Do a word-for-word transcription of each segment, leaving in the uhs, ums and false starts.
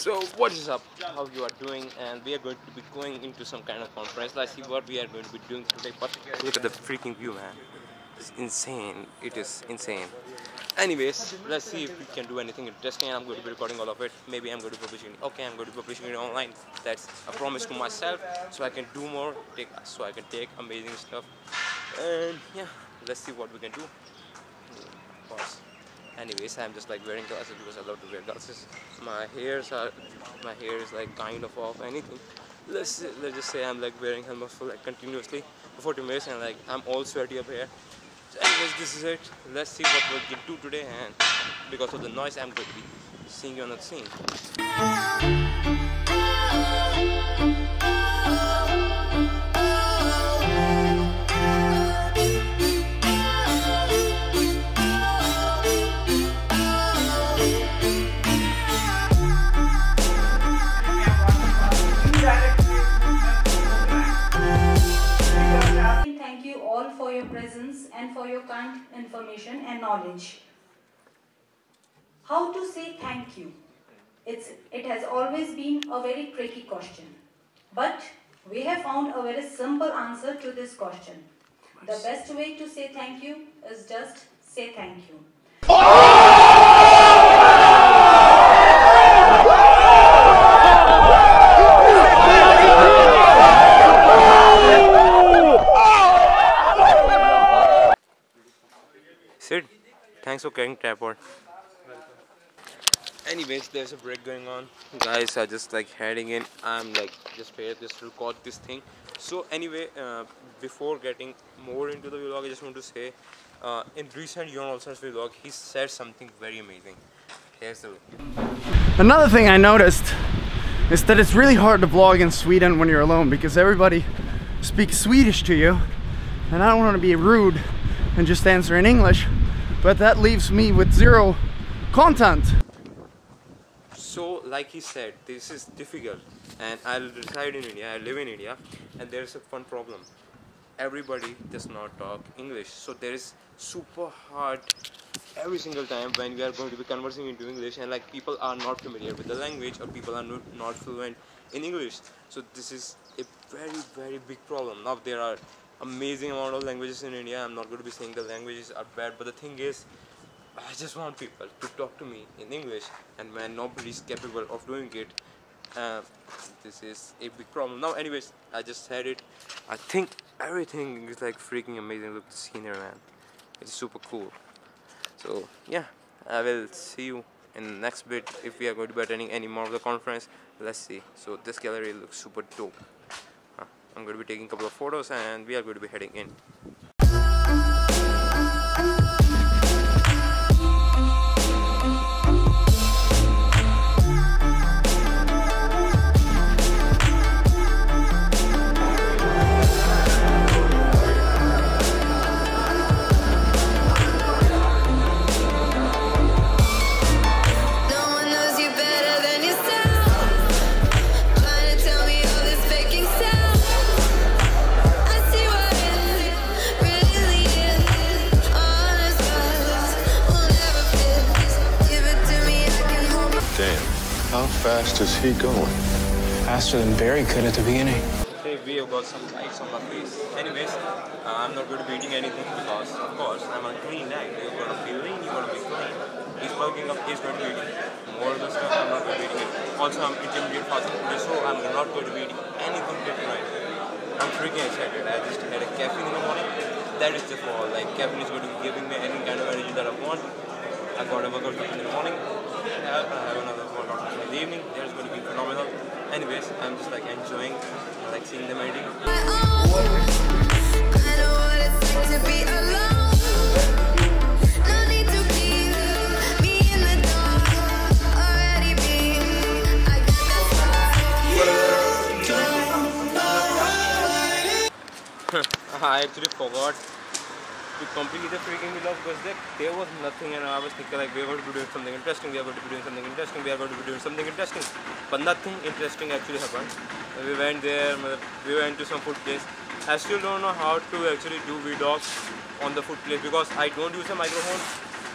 So what is up, how you are doing? And we are going to be going into some kind of conference. Let's see what we are going to be doing today. But look at the freaking view, man. It's insane. It is insane. Anyways, let's see if we can do anything interesting. I'm going to be recording all of it. Maybe I'm going to publish it. Okay, I'm going to publish it online. That's a promise to myself, so I can do more, take, so I can take amazing stuff. And yeah, let's see what we can do. Pause. Anyways, I'm just like wearing glasses because I love to wear glasses. My hairs are, my hair is like kind of off anything. Let's let's just say I'm like wearing helmet for like continuously for forty minutes, and like I'm all sweaty up here. So anyways, this is it. Let's see what we can do today, and because of the noise, I'm going to be seeing you on the scene. And for your kind information and knowledge. How to say thank you? It's, it has always been a very tricky question. But we have found a very simple answer to this question. The best way to say thank you is just say thank you. Oh! Sid, thanks for carrying tripod. Anyways, there's a break going on. Guys are just like heading in. I'm like just here just record this thing. So anyway, uh, before getting more into the vlog, I just want to say, uh, in recent Jon Olsen's vlog, he said something very amazing. Here's the look. Another thing I noticed is that it's really hard to vlog in Sweden when you're alone, because everybody speaks Swedish to you, and I don't want to be rude and just answer in English, but that leaves me with zero content. So like he said, this is difficult, and I reside in India, I live in India, and there is a fun problem. Everybody does not talk English, so there is super hard every single time when we are going to be conversing into English, and like people are not familiar with the language, or people are no, not fluent in English. So this is a very very big problem. Now there are amazing amount of languages in India. I'm not going to be saying the languages are bad, but the thing is, I just want people to talk to me in English, and when nobody is capable of doing it, uh, this is a big problem. Now anyways, I just said it. I think everything is like freaking amazing. Look at the scenery, man. It's super cool. So yeah, I will see you in the next bit if we are going to be attending any more of the conference. Let's see. So this gallery looks super dope. I'm going to be taking a couple of photos, and we are going to be heading in. How fast is he going? Faster than Barry could at the beginning. Hey, we have got some lights on my face. Anyways, uh, I'm not going to be eating anything because, of course, I'm a clean guy. You've got to be lean, you've got to be clean. He's bulking up, he's going to be eating more of the stuff. I'm not going to be eating it. Also, I'm intermediate fasting today, so I'm not going to be eating anything different. I'm freaking excited. I just had a caffeine in the morning. That is the fall. Like, caffeine is going to be giving me any kind of energy that I want. I got a workout in the morning. I have another workout in the evening. That's going to be phenomenal. Anyways, I'm just like enjoying, I like seeing the meditation. I know what it's like to be alone. I actually forgot to complete the freaking vlog, because there, there was nothing, and I was thinking like we are going to be doing something interesting, we are going to be doing something interesting, we are going to be doing something interesting, but nothing interesting actually happened. We went there, we went to some food place. I still don't know how to actually do vlogs on the food place, because I don't use a microphone,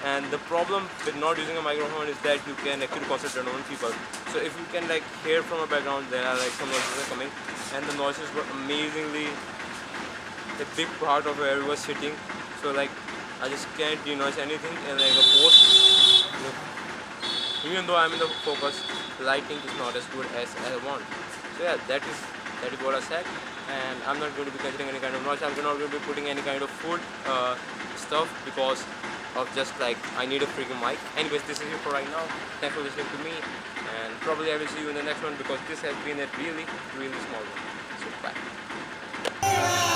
And the problem with not using a microphone is that you can actually concentrate on people. So if you can like hear from a background, there are like some noises are coming, and the noises were amazingly a big part of where we were sitting. So like I just can't denoise anything, and like a post, look, even though I'm in the focus, lighting is not as good as I want. So yeah, that is that is what I said. And I'm not going to be considering any kind of noise. I'm not going to be putting any kind of food uh, stuff because of just like I need a freaking mic. Anyways, this is it for right now. Thanks for listening to me, and probably I will see you in the next one because this has been a really, really small one. So bye.